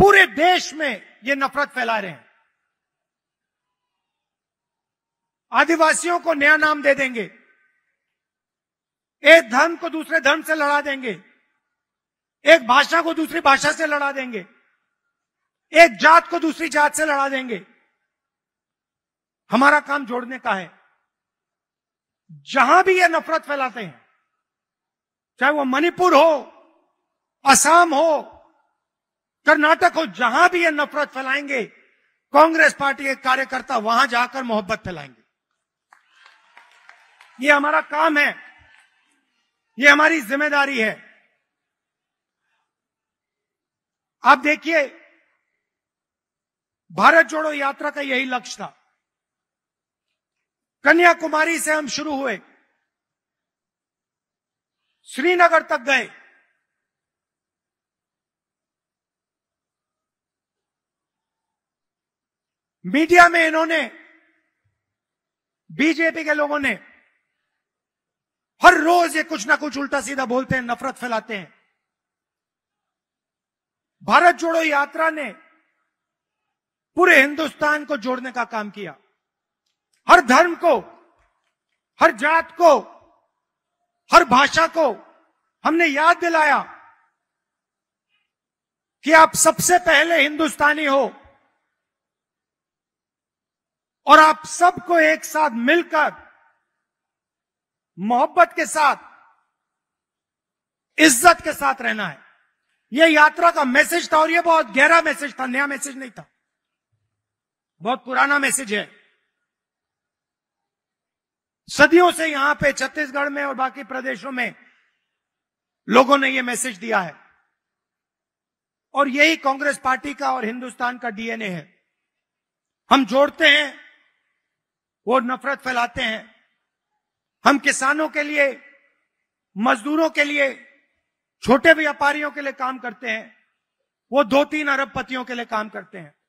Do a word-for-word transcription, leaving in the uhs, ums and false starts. पूरे देश में ये नफरत फैला रहे हैं। आदिवासियों को नया नाम दे देंगे, एक धर्म को दूसरे धर्म से लड़ा देंगे, एक भाषा को दूसरी भाषा से लड़ा देंगे, एक जात को दूसरी जात से लड़ा देंगे। हमारा काम जोड़ने का है। जहां भी ये नफरत फैलाते हैं, चाहे वो मणिपुर हो, असम हो, कर्नाटक हो, जहां भी ये नफरत फैलाएंगे, कांग्रेस पार्टी के कार्यकर्ता वहां जाकर मोहब्बत फैलाएंगे। ये हमारा काम है, ये हमारी जिम्मेदारी है। आप देखिए, भारत जोड़ो यात्रा का यही लक्ष्य था। कन्याकुमारी से हम शुरू हुए, श्रीनगर तक गए, मीडिया में इन्होंने, बीजेपी के लोगों ने हर रोज ये कुछ ना कुछ उल्टा सीधा बोलते हैं, नफरत फैलाते हैं। भारत जोड़ो यात्रा ने पूरे हिंदुस्तान को जोड़ने का काम किया। हर धर्म को, हर जात को, हर भाषा को हमने याद दिलाया कि आप सबसे पहले हिंदुस्तानी हो और आप सबको एक साथ मिलकर मोहब्बत के साथ, इज्जत के साथ रहना है। यह यात्रा का मैसेज था और यह बहुत गहरा मैसेज था, नया मैसेज नहीं था, बहुत पुराना मैसेज है। सदियों से यहां पे छत्तीसगढ़ में और बाकी प्रदेशों में लोगों ने यह मैसेज दिया है और यही कांग्रेस पार्टी का और हिंदुस्तान का डी एन ए है। हम जोड़ते हैं, वो नफरत फैलाते हैं। हम किसानों के लिए, मजदूरों के लिए, छोटे व्यापारियों के लिए काम करते हैं, वो दो तीन अरबपतियों के लिए काम करते हैं।